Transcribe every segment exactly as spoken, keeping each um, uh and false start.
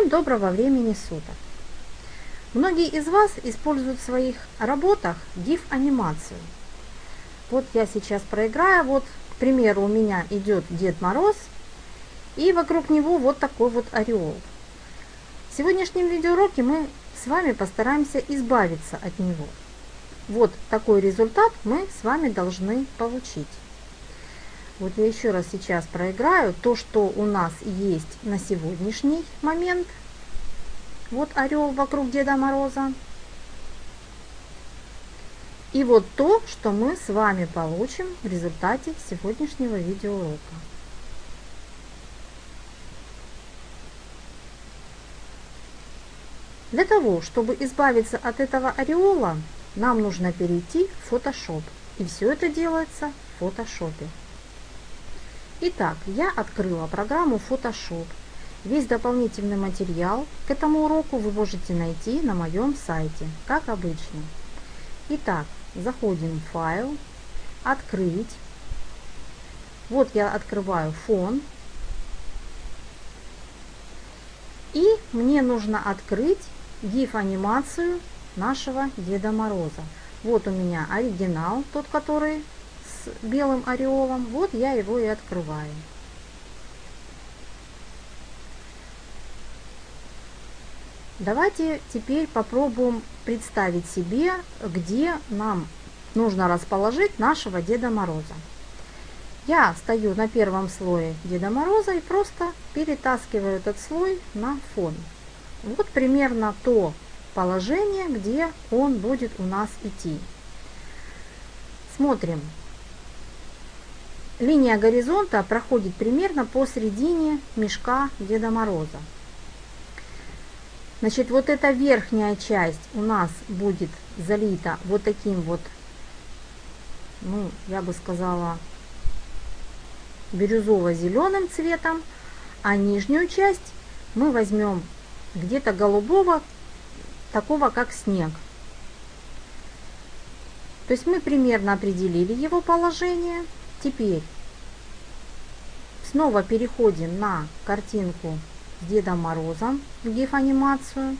Всем доброго времени суток! Многие из вас используют в своих работах гиф-анимацию. Вот я сейчас проиграю, вот, к примеру, у меня идет Дед Мороз, и вокруг него вот такой вот орел. В сегодняшнем видеоуроке мы с вами постараемся избавиться от него. Вот такой результат мы с вами должны получить. Вот я еще раз сейчас проиграю то, что у нас есть на сегодняшний момент. Вот орел вокруг Деда Мороза. И вот то, что мы с вами получим в результате сегодняшнего видеоурока. Для того, чтобы избавиться от этого ореола, нам нужно перейти в Photoshop. И все это делается в Photoshop. Итак, я открыла программу Photoshop. Весь дополнительный материал к этому уроку вы можете найти на моем сайте, как обычно. Итак, заходим в файл, открыть. Вот я открываю фон. И мне нужно открыть гиф-анимацию нашего Деда Мороза. Вот у меня оригинал, тот, который с белым ореолом, вот я его и открываю. Давайте теперь попробуем представить себе, где нам нужно расположить нашего Деда Мороза. Я стою на первом слое Деда Мороза и просто перетаскиваю этот слой на фон. Вот примерно то положение, где он будет у нас идти. Смотрим. Линия горизонта проходит примерно посередине мешка Деда Мороза. Значит, вот эта верхняя часть у нас будет залита вот таким вот, ну, я бы сказала, бирюзово-зеленым цветом, а нижнюю часть мы возьмем где-то голубого, такого как снег. То есть мы примерно определили его положение. Теперь снова переходим на картинку с Дедом Морозом в гиф-анимацию.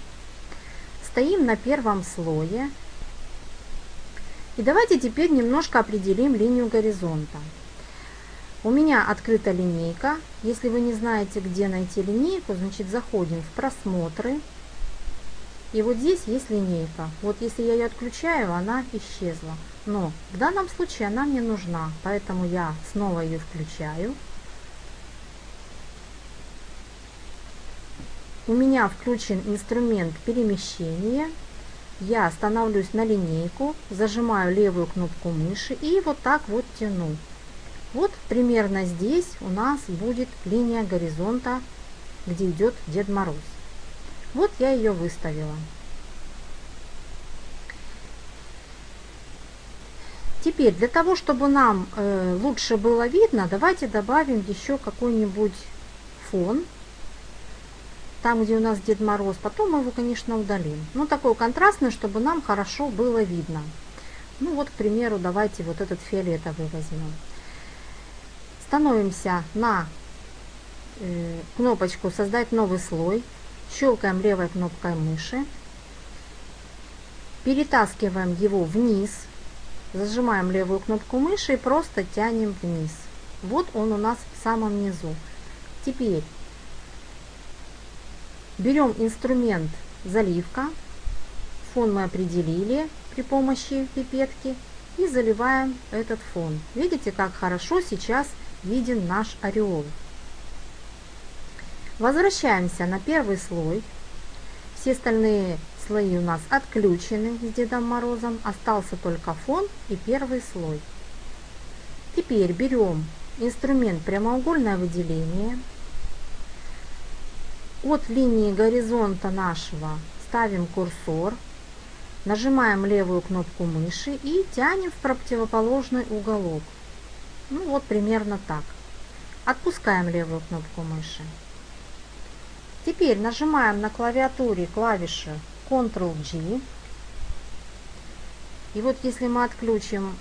Стоим на первом слое. И давайте теперь немножко определим линию горизонта. У меня открыта линейка. Если вы не знаете, где найти линейку, значит, заходим в просмотры. И вот здесь есть линейка. Вот если я ее отключаю, она исчезла. Но в данном случае она мне нужна, поэтому я снова ее включаю. У меня включен инструмент перемещения. Я становлюсь на линейку, зажимаю левую кнопку мыши и вот так вот тяну. Вот примерно здесь у нас будет линия горизонта, где идет Дед Мороз. Вот я ее выставила. Теперь, для того, чтобы нам э, лучше было видно, давайте добавим еще какой-нибудь фон. Там, где у нас Дед Мороз. Потом мы его, конечно, удалим. Но такой контрастный, чтобы нам хорошо было видно. Ну вот, к примеру, давайте вот этот фиолетовый возьмем. Становимся на э, кнопочку «Создать новый слой». Щелкаем левой кнопкой мыши. Перетаскиваем его вниз. Зажимаем левую кнопку мыши и просто тянем вниз. Вот он у нас в самом низу. Теперь берем инструмент заливка. Фон мы определили при помощи пипетки. И заливаем этот фон. Видите, как хорошо сейчас виден наш ореол. Возвращаемся на первый слой. Все остальные слои у нас отключены с Дедом Морозом. Остался только фон и первый слой. Теперь берем инструмент прямоугольное выделение. От линии горизонта нашего ставим курсор. Нажимаем левую кнопку мыши и тянем в противоположный уголок. Ну вот примерно так. Отпускаем левую кнопку мыши. Теперь нажимаем на клавиатуре клавиши контрол джи. И вот если мы отключим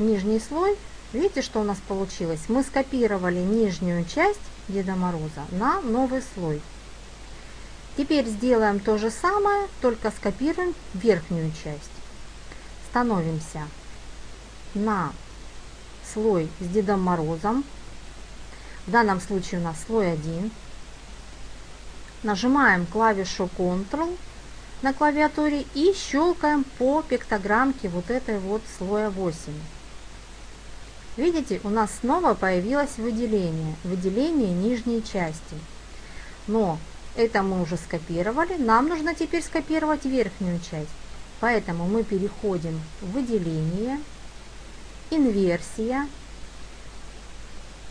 нижний слой, видите, что у нас получилось? Мы скопировали нижнюю часть Деда Мороза на новый слой. Теперь сделаем то же самое, только скопируем верхнюю часть. Становимся на слой с Дедом Морозом. В данном случае у нас слой один. Нажимаем клавишу Ctrl на клавиатуре и щелкаем по пиктограммке вот этой вот слоя восемь. Видите, у нас снова появилось выделение, выделение нижней части. Но это мы уже скопировали, нам нужно теперь скопировать верхнюю часть. Поэтому мы переходим в выделение, инверсия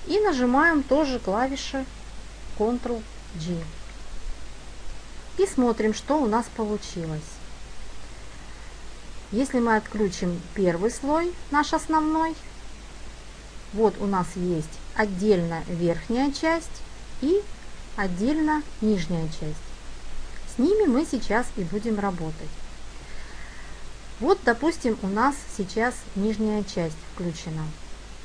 и нажимаем тоже клавиши Ctrl-G. И смотрим, что у нас получилось. Если мы отключим первый слой, наш основной, вот у нас есть отдельно верхняя часть и отдельно нижняя часть. С ними мы сейчас и будем работать. Вот, допустим, у нас сейчас нижняя часть включена.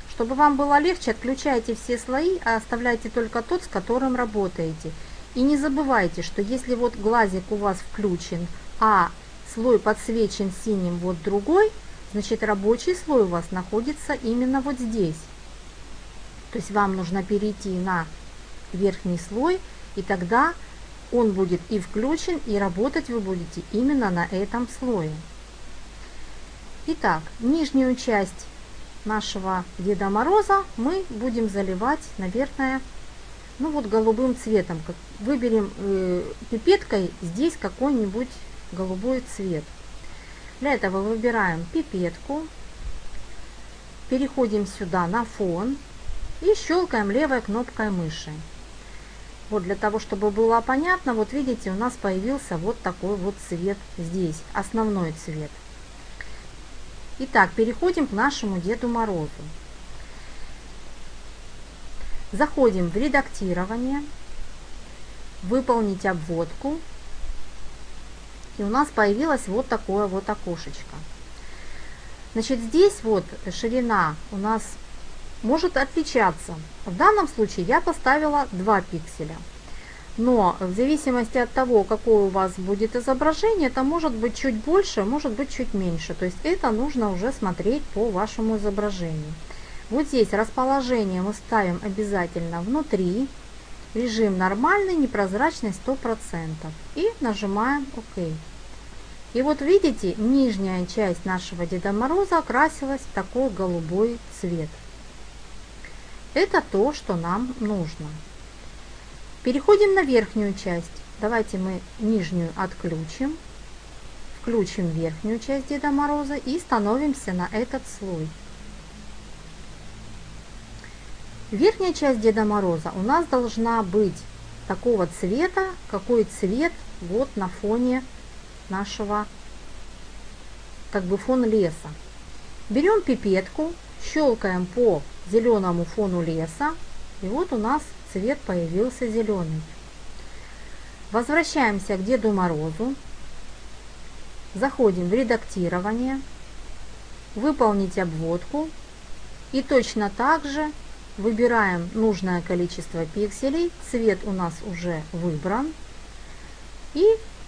Чтобы вам было легче, отключайте все слои, а оставляйте только тот, с которым работаете. И не забывайте, что если вот глазик у вас включен, а слой подсвечен синим вот другой, значит рабочий слой у вас находится именно вот здесь. То есть вам нужно перейти на верхний слой, и тогда он будет и включен, и работать вы будете именно на этом слое. Итак, нижнюю часть нашего Деда Мороза мы будем заливать, наверное, ну вот голубым цветом. Выберем э, пипеткой здесь какой-нибудь голубой цвет. Для этого выбираем пипетку, переходим сюда на фон и щелкаем левой кнопкой мыши. Вот для того, чтобы было понятно, вот видите, у нас появился вот такой вот цвет здесь, основной цвет. Итак, переходим к нашему Деду Морозу. Заходим в редактирование, выполнить обводку, и у нас появилось вот такое вот окошечко. Значит, здесь вот ширина у нас может отличаться. В данном случае я поставила два пикселя, но в зависимости от того, какое у вас будет изображение, это может быть чуть больше, может быть чуть меньше. То есть это нужно уже смотреть по вашему изображению. Вот здесь расположение мы ставим обязательно внутри, режим нормальный, непрозрачный сто процентов, и нажимаем ОК. И вот видите, нижняя часть нашего Деда Мороза окрасилась в такой голубой цвет. Это то, что нам нужно. Переходим на верхнюю часть. Давайте мы нижнюю отключим, включим верхнюю часть Деда Мороза и становимся на этот слой. Верхняя часть Деда Мороза у нас должна быть такого цвета, какой цвет вот на фоне нашего, как бы фон леса. Берем пипетку, щелкаем по зеленому фону леса, и вот у нас цвет появился зеленый. Возвращаемся к Деду Морозу, заходим в редактирование, выполнить обводку и точно так же выбираем нужное количество пикселей, цвет у нас уже выбран, и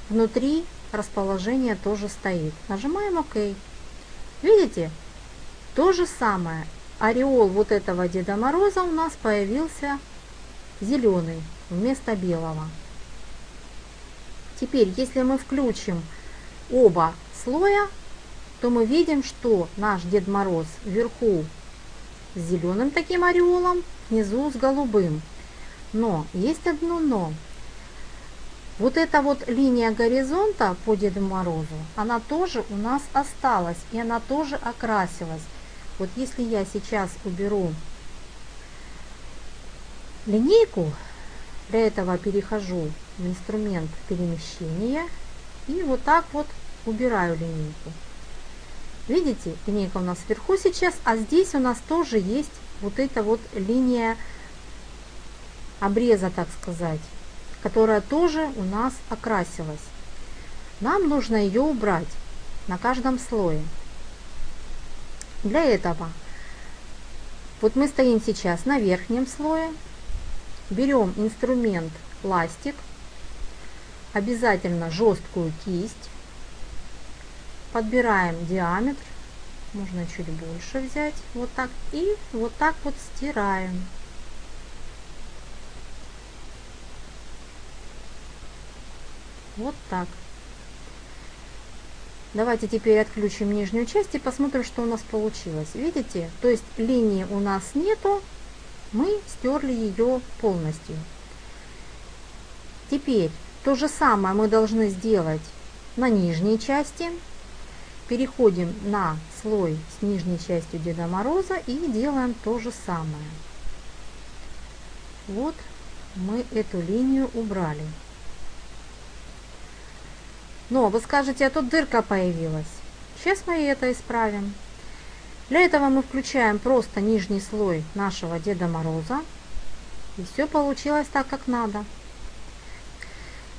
внутри расположение тоже стоит. Нажимаем ОК. Видите, то же самое. Ореол вот этого Деда Мороза у нас появился зеленый вместо белого. Теперь, если мы включим оба слоя, то мы видим, что наш Дед Мороз вверху с зеленым таким ореолом, внизу с голубым. Но есть одно но. Вот эта вот линия горизонта по Деду Морозу, она тоже у нас осталась, и она тоже окрасилась. Вот если я сейчас уберу линейку, для этого перехожу в инструмент перемещения и вот так вот убираю линейку. Видите, линейка у нас вверху сейчас, а здесь у нас тоже есть вот эта вот линия обреза, так сказать, которая тоже у нас окрасилась. Нам нужно ее убрать на каждом слое. Для этого вот мы стоим сейчас на верхнем слое, берем инструмент ластик, обязательно жесткую кисть. Подбираем диаметр, можно чуть больше взять, вот так, и вот так вот стираем. Вот так. Давайте теперь отключим нижнюю часть и посмотрим, что у нас получилось. Видите? То есть линии у нас нету, мы стерли ее полностью. Теперь то же самое мы должны сделать на нижней части. Переходим на слой с нижней частью Деда Мороза и делаем то же самое. Вот мы эту линию убрали. Но вы скажете, а тут дырка появилась. Сейчас мы это исправим. Для этого мы включаем просто нижний слой нашего Деда Мороза. И все получилось так, как надо.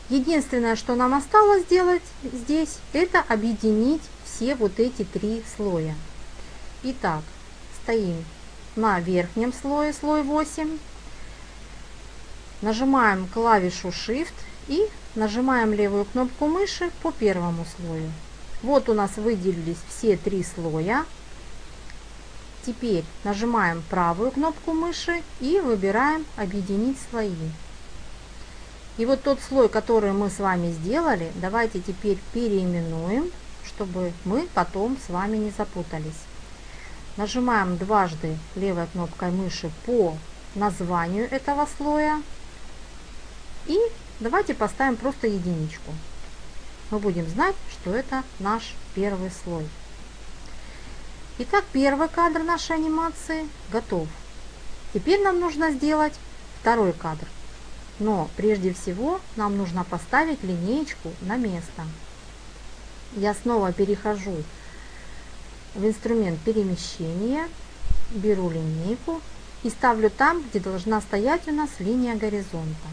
Единственное, что нам осталось сделать здесь, это объединить все вот эти три слоя. Итак, стоим на верхнем слое, слой восемь. Нажимаем клавишу Shift и нажимаем левую кнопку мыши по первому слою. Вот у нас выделились все три слоя. Теперь нажимаем правую кнопку мыши и выбираем «Объединить слои». И вот тот слой, который мы с вами сделали, давайте теперь переименуем, чтобы мы потом с вами не запутались. Нажимаем дважды левой кнопкой мыши по названию этого слоя. И давайте поставим просто единичку. Мы будем знать, что это наш первый слой. Итак, первый кадр нашей анимации готов. Теперь нам нужно сделать второй кадр. Но прежде всего нам нужно поставить линеечку на место. Я снова перехожу в инструмент перемещения, беру линейку и ставлю там, где должна стоять у нас линия горизонта.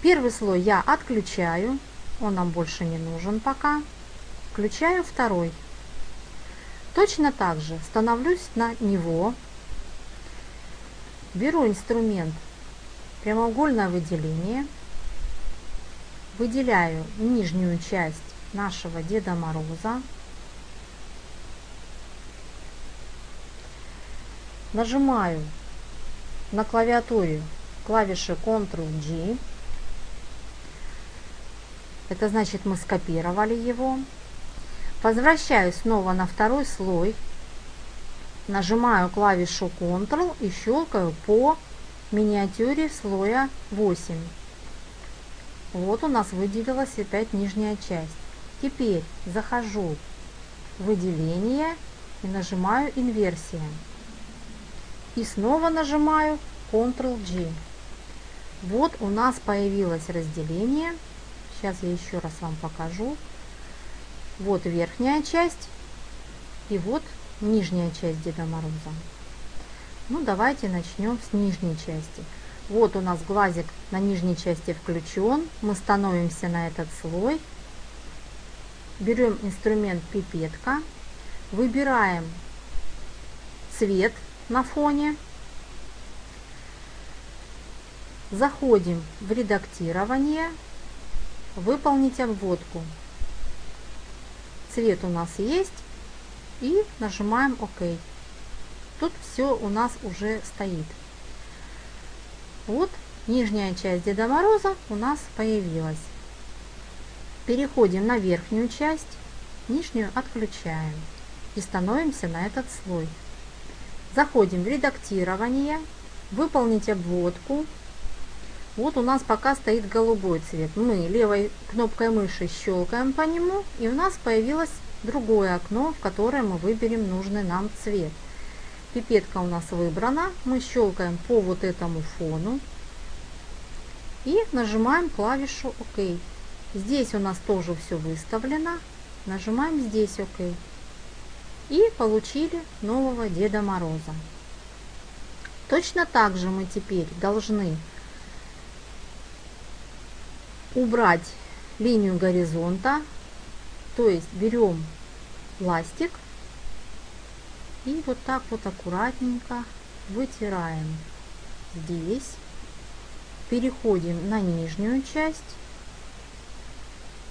Первый слой я отключаю, он нам больше не нужен пока. Включаю второй. Точно так же становлюсь на него, беру инструмент прямоугольное выделение, выделяю нижнюю часть нашего Деда Мороза, нажимаю на клавиатуре клавиши контрол джи, это значит, мы скопировали его, возвращаюсь снова на второй слой, нажимаю клавишу контрол и щелкаю по миниатюре слоя восемь. Вот у нас выделилась опять нижняя часть. Теперь захожу в выделение и нажимаю инверсия. И снова нажимаю контрол джи. Вот у нас появилось разделение. Сейчас я еще раз вам покажу. Вот верхняя часть и вот нижняя часть Деда Мороза. Ну, давайте начнем с нижней части. Вот у нас глазик на нижней части включен. Мы становимся на этот слой. Берем инструмент пипетка. Выбираем цвет на фоне. Заходим в редактирование. Выполнить обводку. Цвет у нас есть. И нажимаем ОК. Тут все у нас уже стоит. Вот нижняя часть Деда Мороза у нас появилась. Переходим на верхнюю часть, нижнюю отключаем и становимся на этот слой. Заходим в редактирование, выполнить обводку. Вот у нас пока стоит голубой цвет. Мы левой кнопкой мыши щелкаем по нему, и у нас появилось другое окно, в которое мы выберем нужный нам цвет. Пипетка у нас выбрана, мы щелкаем по вот этому фону и нажимаем клавишу ОК. Здесь у нас тоже все выставлено, нажимаем здесь ОК. И получили нового Деда Мороза. Точно так же мы теперь должны убрать линию горизонта, то есть берем ластик. И вот так вот аккуратненько вытираем здесь. Переходим на нижнюю часть.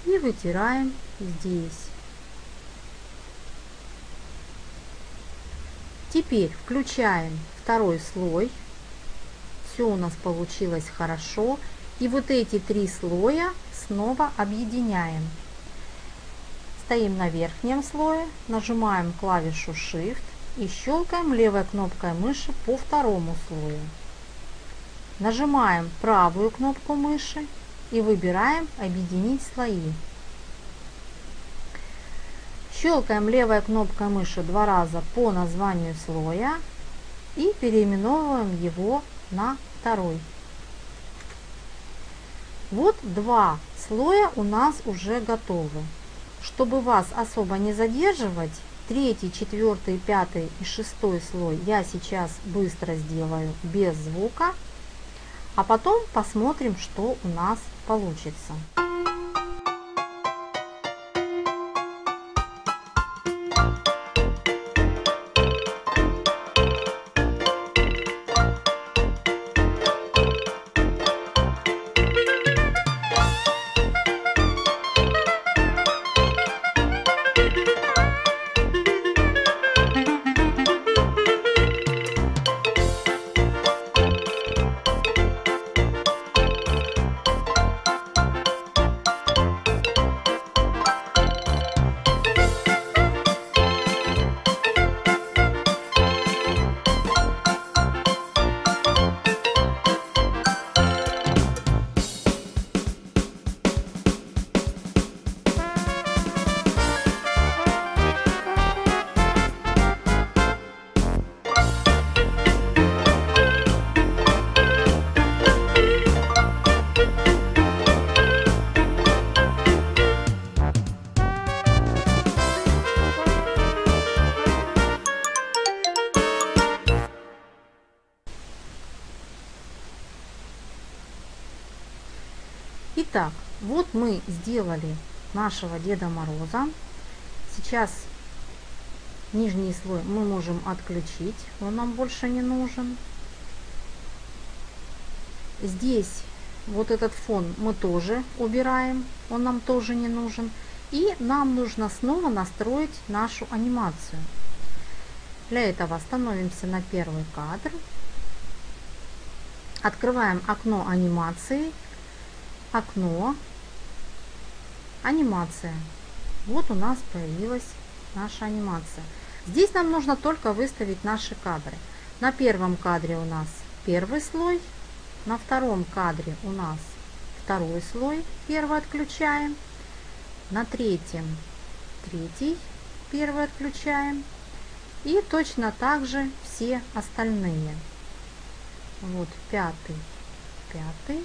и вытираем здесь. Теперь включаем второй слой. Все у нас получилось хорошо. И вот эти три слоя снова объединяем. Стоим на верхнем слое, нажимаем клавишу Shift и щелкаем левой кнопкой мыши по второму слою. Нажимаем правую кнопку мыши и выбираем «Объединить слои». Щелкаем левой кнопкой мыши два раза по названию слоя и переименовываем его на второй. Вот два слоя у нас уже готовы. Чтобы вас особо не задерживать, третий, четвертый, пятый и шестой слой я сейчас быстро сделаю без звука, а потом посмотрим, что у нас получится. Итак, вот мы сделали нашего Деда Мороза. Сейчас нижний слой мы можем отключить, он нам больше не нужен. Здесь вот этот фон мы тоже убираем, он нам тоже не нужен. И нам нужно снова настроить нашу анимацию. Для этого становимся на первый кадр, открываем окно анимации. Окно, анимация. Вот у нас появилась наша анимация. Здесь нам нужно только выставить наши кадры. На первом кадре у нас первый слой, на втором кадре у нас второй слой, первый отключаем, на третьем третий, первый отключаем, и точно так же все остальные. Вот пятый, пятый.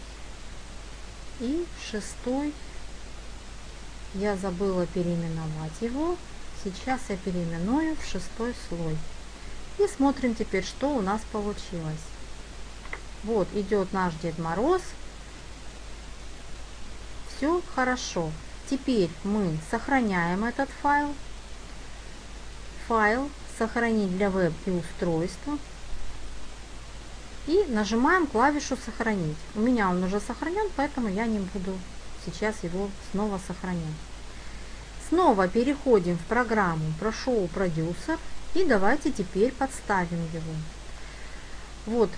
И шестой, я забыла переименовать его, сейчас я переименую в шестой слой. И смотрим теперь, что у нас получилось. Вот идет наш Дед Мороз, все хорошо. Теперь мы сохраняем этот файл, файл сохранить для веб и устройства. И нажимаем клавишу «Сохранить». У меня он уже сохранен, поэтому я не буду сейчас его снова сохранять. Снова переходим в программу ProShow Продюсер и давайте теперь подставим его. Вот,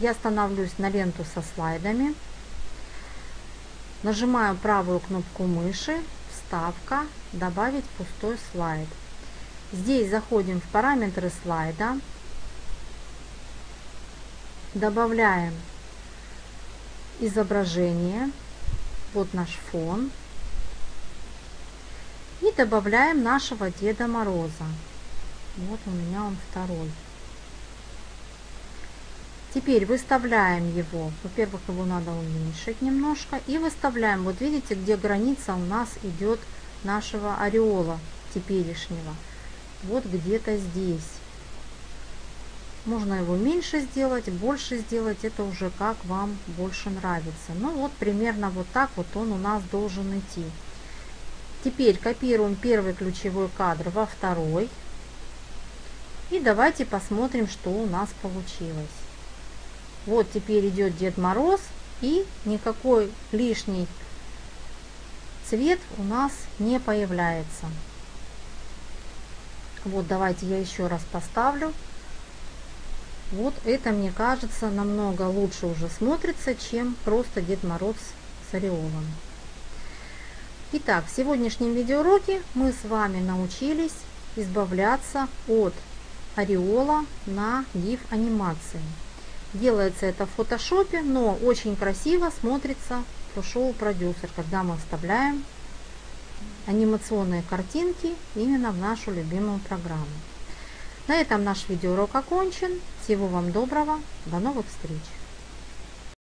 я становлюсь на ленту со слайдами. Нажимаю правую кнопку мыши, вставка, добавить пустой слайд. Здесь заходим в параметры слайда. Добавляем изображение, вот наш фон, и добавляем нашего Деда Мороза. Вот у меня он второй. Теперь выставляем его, во-первых, его надо уменьшить немножко, и выставляем, вот видите, где граница у нас идет нашего ореола теперешнего, вот где-то здесь. Можно его меньше сделать, больше сделать, это уже как вам больше нравится. Ну вот примерно вот так вот он у нас должен идти. Теперь копируем первый ключевой кадр во второй. И давайте посмотрим, что у нас получилось. Вот теперь идет Дед Мороз и никакой лишней цвет у нас не появляется. Вот давайте я еще раз поставлю. Вот это, мне кажется, намного лучше уже смотрится, чем просто Дед Мороз с ореолом. Итак, в сегодняшнем видеоуроке мы с вами научились избавляться от ореола на гиф-анимации. Делается это в фотошопе, но очень красиво смотрится ProShow Продюсер, когда мы вставляем анимационные картинки именно в нашу любимую программу. На этом наш видеоурок окончен. Всего вам доброго, до новых встреч!